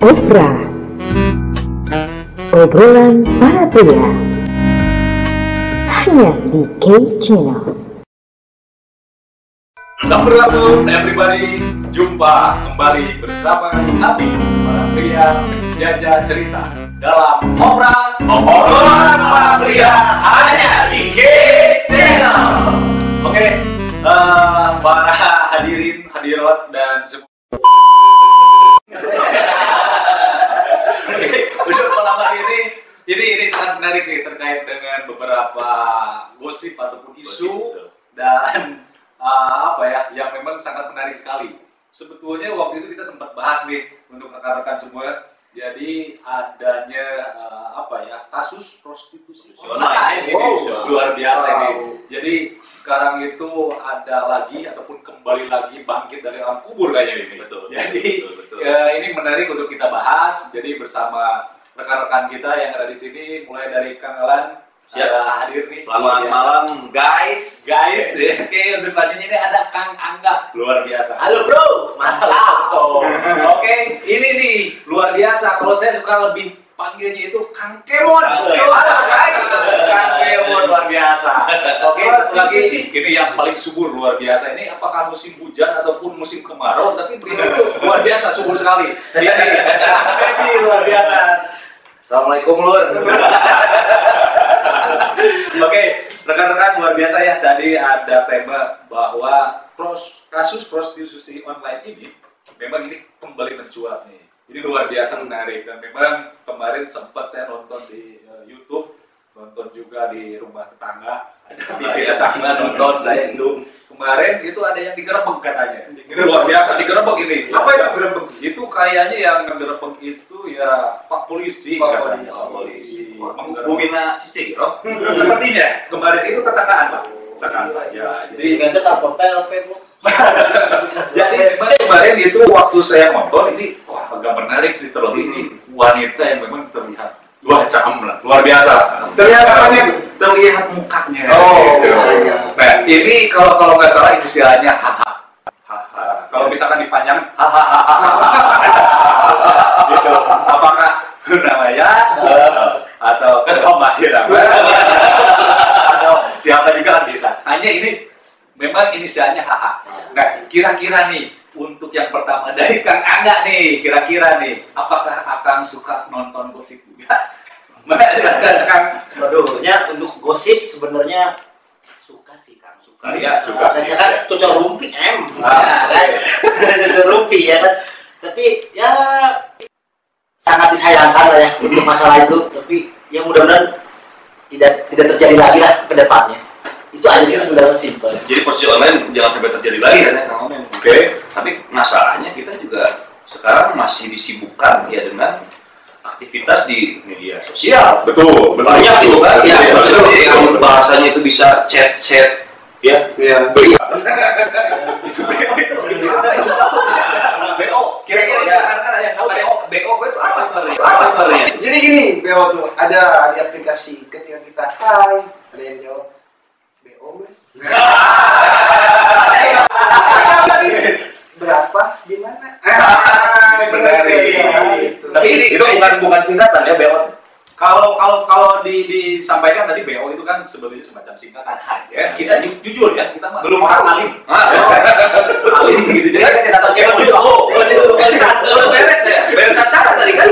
Opera, obrolan para pria, hanya di K Channel. Sampurasun everybody, jumpa kembali bersama kami para pria menjajah cerita dalam obrolan para pria hanya di K Channel. Oke, para hadirin, hadirat dan semua. Udah malam hari ini sangat menarik nih terkait dengan beberapa gosip ataupun isu dan apa ya yang memang sangat menarik sekali. Sebetulnya waktu itu kita sempat bahas nih untuk rekan-rekan semua. Jadi adanya kasus prostitusi online. Ini luar biasa ini. Jadi sekarang itu ada lagi ataupun kembali lagi bangkit dari alam kubur kayaknya ini. Betul. Jadi betul. Ya, ini menarik untuk kita bahas. Jadi bersama rekan-rekan kita yang ada di sini, mulai dari Kang Alan. Siap hadir nih. Selamat malam guys. Oke, untuk selanjutnya ini ada Kang Angga. Luar biasa. Halo bro. Mantap. Oke, ini nih luar biasa. Kalau saya suka lebih panggilnya itu Kang Kemon. Halo guys. Kang Kemon luar biasa. Oke, satu lagi sih. Ini yang paling subur luar biasa ini. Apakah musim hujan ataupun musim kemarau? Tapi beliau luar biasa subur sekali. Ini luar biasa. Assalamualaikum lur. Oke, rekan-rekan luar biasa ya. Tadi ada tema bahwa kasus prostitusi online ini memang ini kembali mencuat nih. Ini luar biasa menarik dan memang kemarin sempat saya nonton di YouTube, nonton juga di rumah tetangga. Ada di tetangga nonton saya itu. Kemarin itu ada yang digerebek katanya. Luar biasa digerebek ini. Apa yang digerebek? Itu kayaknya yang digerebek itu ya Pak Polisi. Pak Polisi. Menghubungin si Ciro. Sepertinya kemarin itu tetanggaan Pak. Tetangga. Ya, jadi ada satpol TLP Bu. Jadi kemarin itu waktu saya nonton ini wah agak menarik di televisi ini. Wanita yang memang terlihat luar biasa. Terlihat mukanya. Oh. Gitu. Nah, ini kalau nggak salah inisialnya HH. Kalau misalkan dipanjang gitu. Apakah namanya atau Ketomah ya? Atau siapa juga kan bisa. Hanya ini memang inisialnya HH. Nah, kira-kira nih untuk yang pertama dari Kang Angga nih, apakah Akang suka nonton gosip juga? Mana silakan Kang. Sebenarnya untuk gosip sebenarnya suka sih Kang, suka. Iya, suka. Kan cocok rumpi kan. Cocok rumpi ya kan. Tapi ya sangat disayangkan lah ya untuk masalah itu, tapi ya mudah-mudahan tidak terjadi lagi lah ke depannya. Itu aja sih sebenarnya simpel. Jadi posisi online jangan sampai terjadi lagi ya Kang. Oke, tapi masalahnya kita juga sekarang masih disibukkan ya dengan aktivitas di media sosial. Betul, banyak itu kan. Ya, yang bahasanya itu bisa chat, ya. Iya. BO. Kira-kira karena yang tahu BO itu apa sebenarnya? Jadi gini, BO itu ada di aplikasi ketika kita hai, ada yang jawab BO Mas. Berapa? Gimana? Tapi ini itu bukan singkatan ya BO. Kalau disampaikan tadi BO itu kan sebenarnya semacam singkatan ya. Kita jujur ya, kita belum alim. Alim gitu jadi kita tahu kayak gitu. Kalau beres ya, beres acara tadi kan.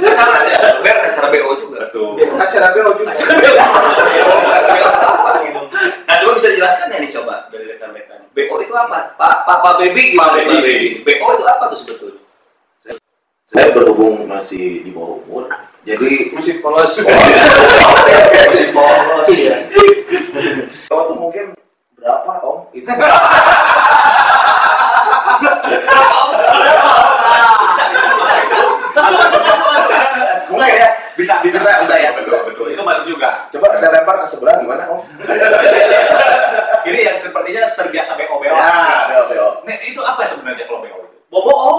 Beres ya, beres acara BO juga tuh. Acara BO juga. Nah coba bisa dijelaskan ya nih coba dari rekan-rekan. BO itu apa? Pak Baby. BO itu apa tuh sebetulnya? Saya berhubung masih di bawah umur, jadi masih polos ya. Kalau mungkin berapa om? Itu bisa ya betul. Itu masuk juga. Coba saya lempar ke sebelah gimana om? Jadi yang sepertinya terbiasa BO. Nah, itu apa sebenarnya kalau BO itu? Bobo om.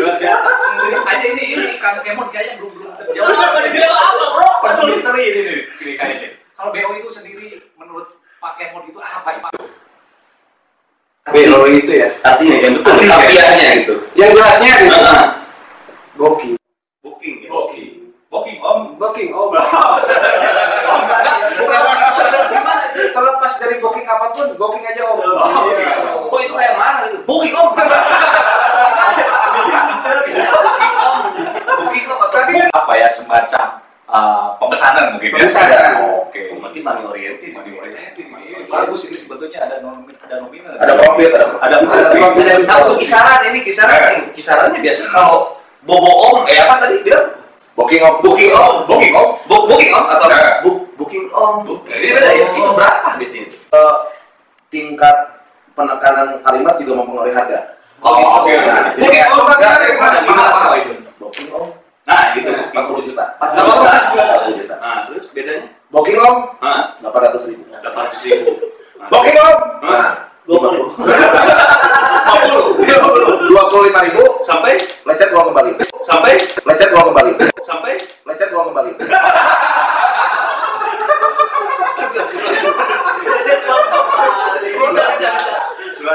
Luar biasa. Hanya BO itu ya? Artinya yang betul, kapiahnya gitu. Yang jelasnya gitu. Booking. Booking ya? Booking. Booking om? Booking om. Terlepas dari booking apapun, booking aja om. Oh itu kayak mana? Booking om. Booking om. Apa ya, semacam pemesanan mungkin ya? Pemesanan. Oke. Mungkin money oriented. Money oriented. Bagus ini sebetulnya ada nominal. Ada profit. Ada profit. Tahu kisaran ini kisarannya biasa kalau bobo om apa tadi bilang? Booking om. Ini beda ya. Itu berapa biasanya? Tingkat penekanan kalimat juga mempengaruhi harga. Oh oke. Booking om berapa itu? Booking om. Nah gitu. 40 juta. 40 juta. Nah terus bedanya? Booking om. 800 ribu. 800 ribu. Booking om. 25 ribu sampai lecet uang kembali.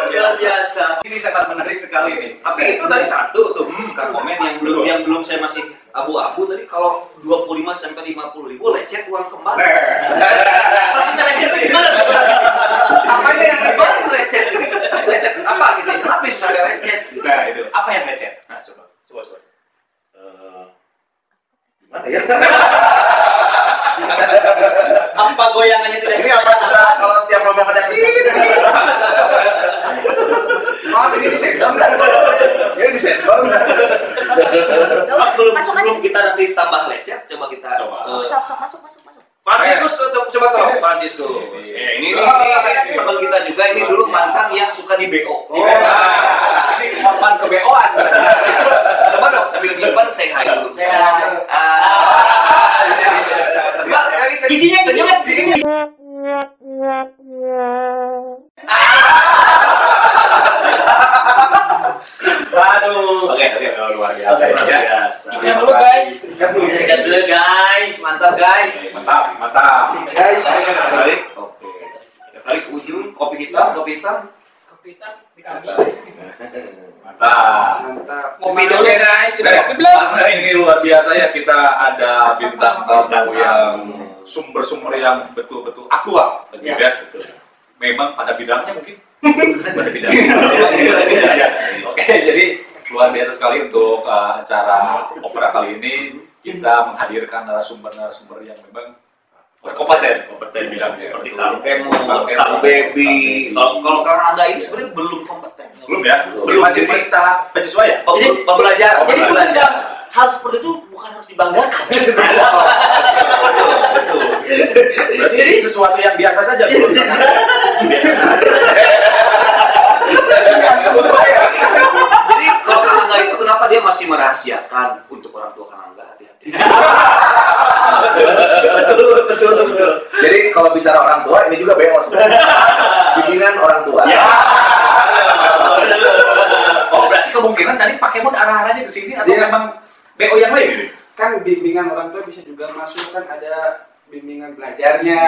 Luar biasa. Ini sangat menarik sekali nih. Tapi itu tadi satu tuh kan komen yang belum saya masih abu-abu tadi kalau 25 sampai 50 ribu lecet uang kembali. Maksudnya lecet itu gimana? Apanya yang lecet apa gitu? Kenapa bisa lecet? Nah itu apa yang lecet? Nah coba. Gimana ya? Apa goyangannya tidak sesuai? Ini apa bisa kalau setiap ngomong ada ini? Maaf ini disensor. Ini disensor. Mas sebelum kita nanti tambah lecet, coba kita masuk. Franciscus, coba tolong. Ini teman kita juga, ini dulu mantan yang suka di BO. Ini mantan ke BO-an. Coba dong sambil nyimpan say hi dulu. Giginya kenyang, giginya. Aduh. Oke, luar biasa. Ikan dulu guys. Mantap guys. Guys, balik. Oke. Balik ke ujung kopi hitam di kaki. Mantap. Kopi dongeng guys. Nah, ini luar biasa ya, kita ada bintang tamu yang sumber yang betul-betul akurat gitu ya. Memang pada bidangnya mungkin. Pada bidangnya. Oke, jadi luar biasa sekali untuk acara opera kali ini. Kita menghadirkan narasumber-narasumber yang memang berkompeten bidangnya. Seperti Kang Baby. Kalau Anda ini sebenarnya belum kompeten. Belum ya? Belum, masih tahap penyesuaian. Pembelajaran. Hal seperti itu bukan harus dibanggakan. Betul. Jadi sesuatu yang biasa saja. Jadi kalau Kang Angga itu kenapa dia masih merahasiakan untuk orang tua Kang Angga? Hati-hati. Betul. Jadi kalau bicara orang tua ini juga BO sebenarnya. Bimbingan orang tua. Oh berarti kemungkinan tadi pakai mode arah-arahnya ke sini atau memang BO yang lain? Kan bimbingan orang tua bisa juga masuk, kan ada bimbingan belajarnya.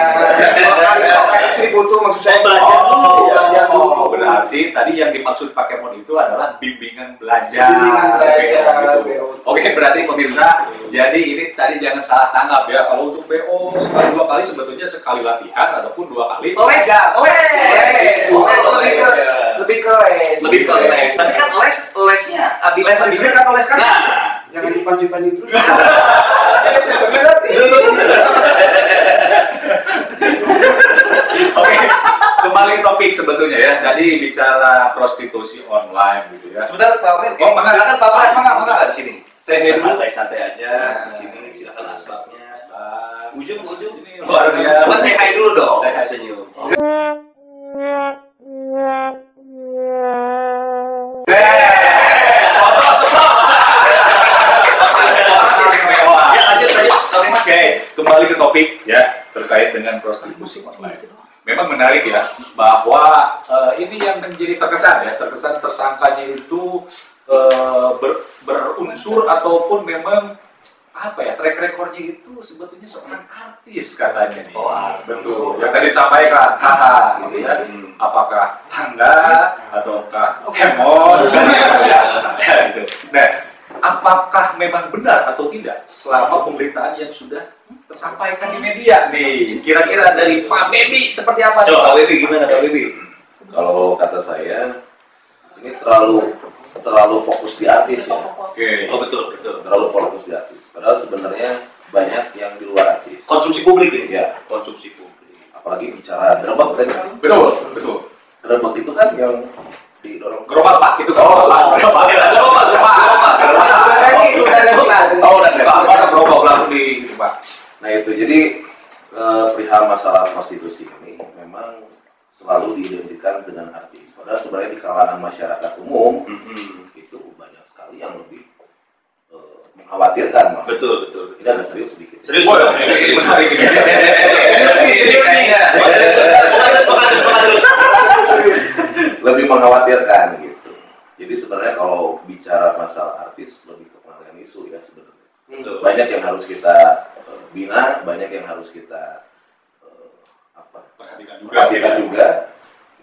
Sri butuh maksud saya belajar dulu. Oh, berarti tadi yang dimaksud pakai mod itu adalah bimbingan belajar. Oke, berarti pemirsa, jadi ini tadi jangan salah tanggap ya. Kalau untuk BO sekali dua kali sebetulnya sekali latihan ataupun dua kali les. Tapi kan lesnya habis lesnya kan les kan. Jangan dipanji-panji terus. Oke, kembali ke topik sebetulnya ya. Tadi bicara prostitusi online gitu ya. Sebentar Pak Omen. Oh, silakan Pak Omen. Mangga di sini. Saya santai-santai aja di sini. Silakan asbaknya. Asbak. Ujung ini luar biasa. Saya hai dulu dong. Saya hai senyum. Kembali ke topik ya, terkait dengan prostitusi online. Memang menarik ya bahwa ini yang menjadi terkesan tersangkanya itu berunsur ataupun memang apa ya, track recordnya itu sebetulnya seorang artis katanya nih. Wah, betul. Yang tadi disampaikan, haha, gitu ya. Apakah tanda ataukah kemon, gitu. Nah, apakah memang benar atau tidak selama pemberitaan yang sudah tersampaikan di media nih? Kira-kira dari Pak Bebi seperti apa? Coba Pak Bebi gimana Pak Bebi? Kalau kata saya, ini terlalu fokus di artis ya. Oke. Oh betul, betul. Terlalu fokus di artis. Padahal sebenarnya banyak yang di luar artis. Konsumsi publik ini? Ya, konsumsi publik. Apalagi bicara gerobak kan? Betul, betul. Gerobak itu kan yang didorong. Gerobak Pak, itu gerobak. Gerobak, gerobak, gerobak. Tahu dan gerobak langsung di Pak. Nah itu jadi perihal masalah prostitusi ini memang selalu diidentikan dengan artis. Padahal sebenarnya di kalangan masyarakat umum itu banyak sekali yang lebih mengkhawatirkan. Betul, betul. Ini agak serius sedikit. Serius, boleh. Ini menarik. Ini kayaknya lebih mengkhawatirkan gitu. Jadi sebenarnya kalau bicara masalah artis lebih ke penanganan isu ya sebenarnya. Banyak yang harus kita bina, banyak yang harus kita perhatikan juga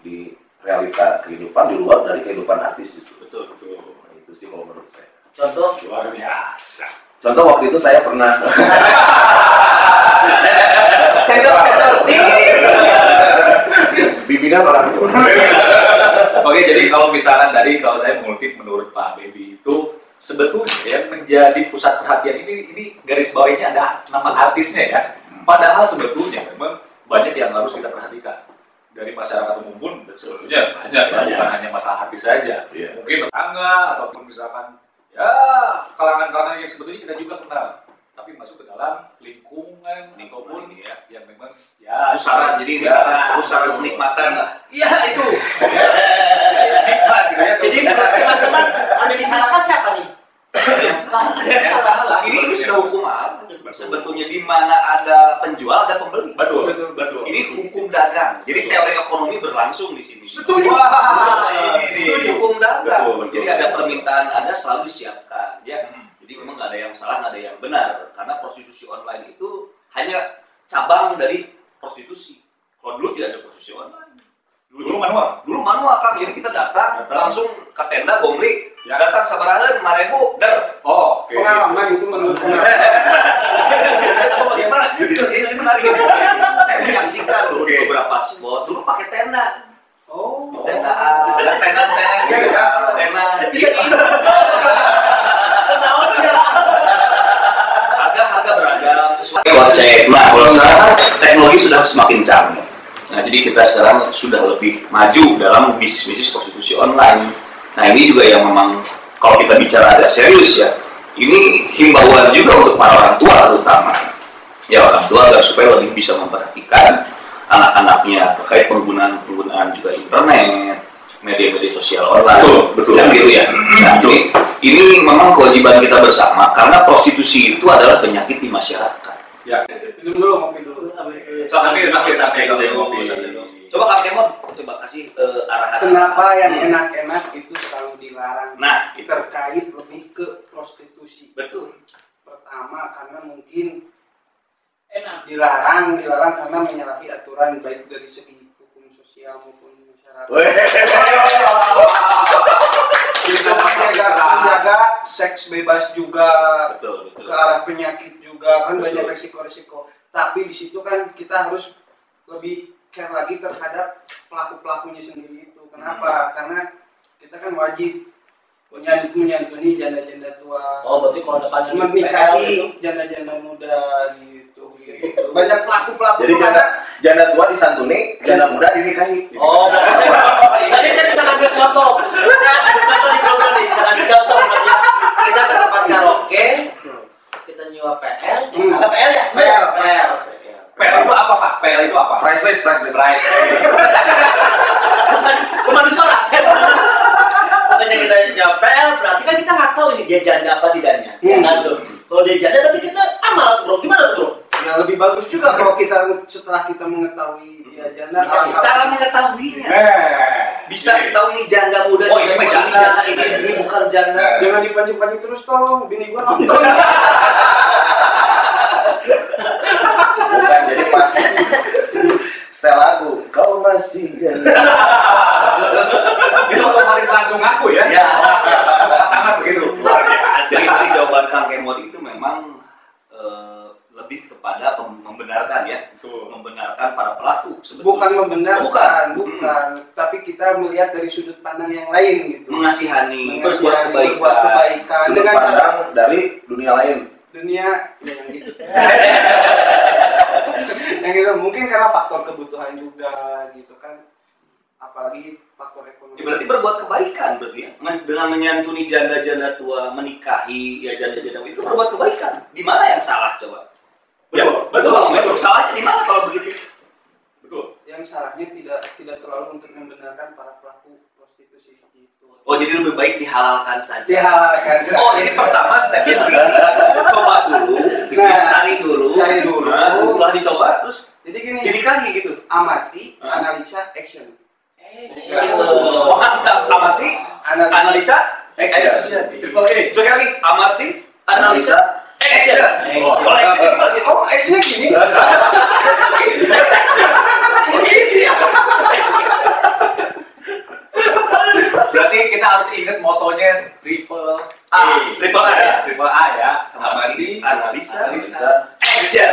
di realita kehidupan di luar dari kehidupan artis justru. Betul, betul. Nah, itu sih kalau menurut saya. Contoh luar biasa. Contoh waktu itu saya pernah. Sensor. Bimbingan orang tua. Oke, jadi kalau misalkan dari kalau saya mengutip menurut Pak Bebi itu sebetulnya ya, menjadi pusat perhatian ini garis bawahnya ada nama artisnya ya. Padahal sebetulnya memang banyak yang harus kita perhatikan dari masyarakat umum pun sebetulnya banyak. Bukan hanya masalah hati saja, mungkin tetangga ataupun misalkan ya kalangan-kalangan yang sebetulnya kita juga kenal tapi masuk ke dalam lingkungan ataupun ya yang memang ya usaha jadi usaha kenikmatan lah iya itu nikmat gitu ya. Jadi teman-teman ada disalahkan siapa nih? Salah. Ini sudah hukum alam. Sebetulnya di mana ada penjual ada pembeli. Betul, betul, betul. Ini hukum dagang. Jadi teori ekonomi berlangsung di sini. Setuju. Setuju hukum dagang. Betul, betul. Jadi ada permintaan, ada selalu disiapkan. Ya. Jadi memang nggak ada yang salah, nggak ada yang benar. Karena prostitusi online itu hanya cabang dari prostitusi. Kalau dulu tidak ada prostitusi online. Dulu manual. Dulu manual kan. Jadi kita datang. Langsung ke tenda gomlik. Ya. Datang sabarahan, Marebu, der. Oh, okay. Pengalaman itu menurut bagaimana? Ini menarik. Saya menyaksikan dulu beberapa spot. Dulu pakai tenda. Oh, tenda. Bisa gitu. Harga beragam sesuai. Konsep bahwa teknologi sudah semakin canggih. Nah, jadi kita sekarang sudah lebih maju dalam bisnis prostitusi online. Nah ini juga yang memang kalau kita bicara agak serius ya, ini himbauan juga untuk para orang tua terutama. Ya orang tua agar supaya lebih bisa memperhatikan anak-anaknya terkait penggunaan juga internet, media-media sosial online. Betul. Kan gitu ya. Nah, jadi ini memang kewajiban kita bersama karena prostitusi itu adalah penyakit di masyarakat. Ya. Minum dulu. Sampai. Coba Kang Kemon, coba kasih arahan. Kenapa yang enak-enak itu selalu dilarang? Nah, terkait lebih ke prostitusi. Betul. Pertama, karena mungkin enak. Dilarang karena menyalahi aturan baik dari segi hukum sosial maupun masyarakat. Kita menjaga seks bebas juga, betul. Ke arah penyakit juga kan banyak resiko. Tapi di situ kan kita harus lebih care lagi terhadap pelaku-pelakunya sendiri itu. Kenapa? Karena kita kan wajib menyantuni janda-janda tua. Oh, berarti kalau ada menikahi janda-janda muda gitu. Banyak pelaku-pelaku. Jadi janda tua disantuni, janda muda dinikahi. Oh, tadi saya bisa ambil contoh. Contoh kita ke tempat karaoke, kita nyewa PR. Ada PR ya? PR. PL itu apa Pak? PL itu apa? Priceless. Cuman disorak. Makanya kita jawab PL berarti kan kita nggak tahu ini dia janda apa tidaknya. Ya kan tuh. Kalau dia janda berarti kita amal tuh bro. Gimana tuh bro? Ya lebih bagus juga kalau kita setelah kita mengetahui dia janda. Cara mengetahuinya. Bisa tahu ini janda muda. Oh ini janda ini bukan janda. Jangan dipancing-pancing terus tolong. Bini gua nonton. lebih kepada membenarkan ya, betul. Membenarkan para pelaku sebetulnya. Bukan membenarkan, bukan. Tapi kita melihat dari sudut pandang yang lain gitu. Mengasihani, berbuat kebaikan dengan cara dari dunia lain. Dunia yang gitu. Yang gitu mungkin karena faktor kebutuhan juga gitu kan. Apalagi faktor ekonomi. Ya, berarti berbuat kebaikan berarti ya. Dengan menyantuni janda-janda tua, menikahi ya janda-janda itu berbuat kebaikan. Di mana yang salah coba? Betul. Ya, betul. Salahnya di mana kalau begitu? Betul. Yang salahnya tidak terlalu untuk membenarkan para pelaku prostitusi itu. Oh, jadi lebih baik dihalalkan saja. Dihalalkan saja. Oh, jadi pertama stepnya coba dulu, cari dulu. Nah, setelah dicoba terus jadi gini. Dinikahi gitu. Amati, analisa, action. Mantap, amati, analisa, action. Oke, sekali amati, analisa, action. Oh, actionnya gini. Berarti kita harus ingat motonya triple A ya. Amati, analisa, action.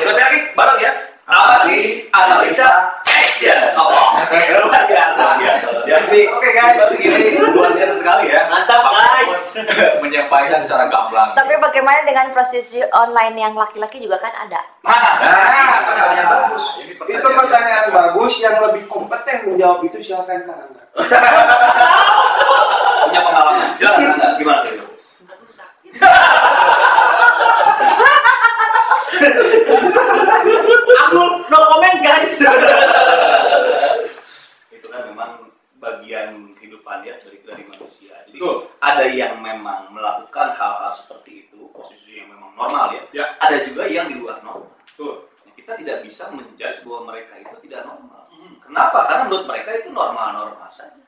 Terus lagi, bareng ya. Amati, analisa, action. Luar biasa. Jadi, oke guys, ini luar biasa sekali ya. Mantap guys. Menyampaikan secara gamblang. Tapi bagaimana dengan prostitusi online yang laki-laki juga kan ada? Pertanyaan bagus. Itu pertanyaan bagus yang lebih kompeten menjawab itu silakan Kang Angga. Punya pengalaman. Silakan Kang Angga. Gimana itu? Aduh sakit. Aku no comment guys. Itu kan memang bagian kehidupan ya dari manusia. Jadi ada yang memang melakukan hal-hal seperti itu, posisi yang memang normal ya. Ada juga yang di luar normal. Kita tidak bisa menjudge bahwa mereka itu tidak normal. Kenapa? Karena menurut mereka itu normal-normal saja.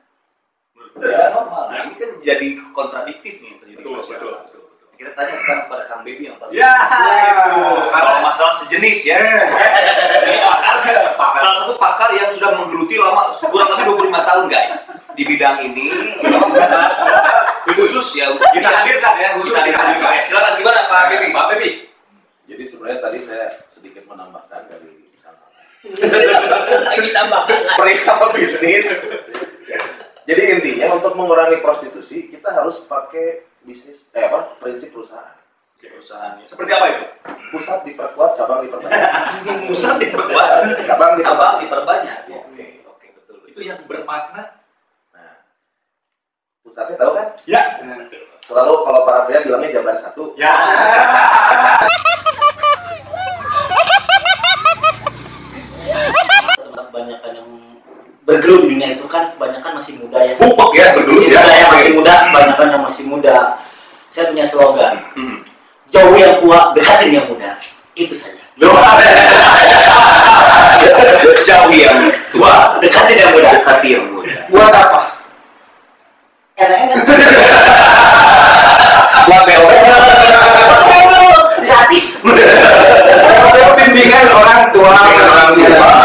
Tidak normal. Nah, ini kan jadi kontradiktif nih terjadi. Betul. Kita tanya sekarang kepada Kang Baby yang paling kalau masalah sejenis ya. Salah satu pakar yang sudah menggeluti lama kurang lebih 25 tahun guys di bidang ini. Khusus ya kita hadirkan ya, khusus. Silakan gimana Pak Baby? Pak Baby. Jadi sebenarnya tadi saya sedikit menambahkan dari kita tambahkan perihal bisnis. Jadi intinya untuk mengurangi prostitusi kita harus pakai bisnis prinsip perusahaan. Perusahaan seperti apa itu? Pusat diperkuat, cabang diperbanyak. Pusat diperkuat, cabang diperbanyak. Oke, betul. Itu yang bermakna. Nah, pusatnya tahu kan? Ya. Selalu kalau para pria bilangnya Jabar 1. Ya. Kebanyakan yang bergelundingnya itu kan kebanyakan masih muda ya. Pupuk ya, bergelundingnya masih muda, kebanyakan yang masih muda. Saya punya slogan, jauh yang tua, dekati yang muda. Itu saja. Jauh yang tua, dekati yang muda. Dekati yang muda. Buat apa? Enak-enak. Buat BOL. Buat BOL. Gratis. Buat bimbingan orang tua.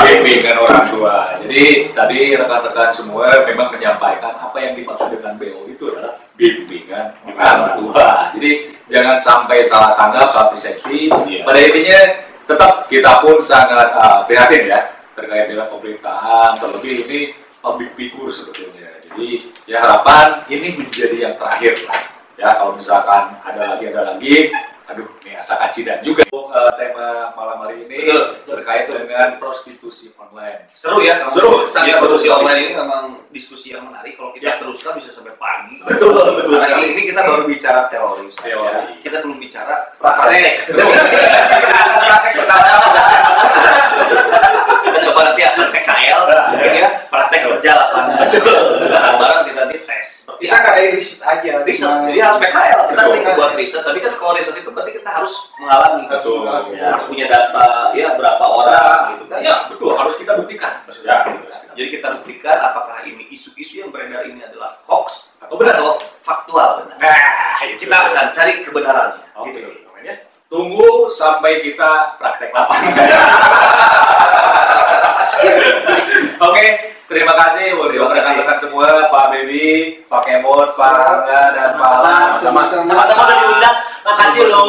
Bimbingan orang tua. Jadi tadi rekan-rekan semua memang menyampaikan apa yang dimaksud dengan BO itu adalah bimbingan orang tua. Jadi jangan sampai salah tanggap, salah persepsi. Pada intinya tetap kita pun sangat prihatin ya terkait dengan pemerintahan, terlebih ini public figure sebetulnya. Jadi ya harapan ini menjadi yang terakhir lah. Ya kalau misalkan ada lagi, aduh ini asa kacidan juga. Tema malam hari ini terkait dengan prostitusi online. Seru ya, seru. Sangat prostitusi online ini memang diskusi yang menarik. Kalau kita teruskan bisa sampai pagi. Betul. Karena kali ini kita baru bicara teori. Kita belum bicara praktek. Praktek bersama. Kita coba nanti akan PKL, mungkin ya praktek kerja lapangan. Barang kita nanti tes. Kita nggak ada riset aja. Jadi harus PKL. Kita nggak buat riset. Tapi kan kalau riset itu berarti kita harus mengalami. Harus punya data, ya berapa orang, gitu kan? Ya betul, harus kita buktikan. Jadi kita buktikan apakah ini isu-isu yang beredar ini adalah hoax atau benar atau faktual benar. Nah, kita akan cari kebenarannya. Oke, namanya tunggu sampai kita praktek lapangan. Oke. Terima kasih buat rekan-rekan semua, Pak Baby, Pak Kemot, Pak Rangga, dan Pak Alam. Sama-sama udah diundang. Makasih loh.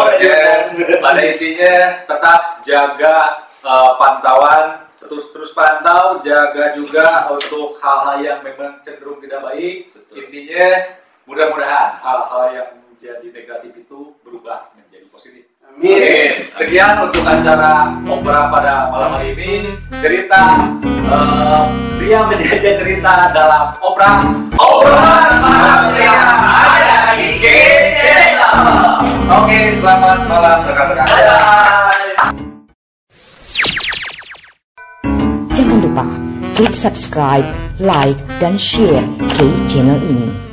Pada intinya tetap jaga pantauan, terus pantau, jaga juga untuk hal-hal yang memang cenderung tidak baik. Betul. Intinya mudah-mudahan hal-hal yang menjadi negatif itu berubah menjadi positif. Amin. Sekian untuk acara opera pada malam hari ini. Cerita Ria menjajah cerita dalam opera. Opera Ria ada di K Channel. Oke, selamat malam rekan-rekan. Jangan lupa klik subscribe, like, dan share K Channel ini.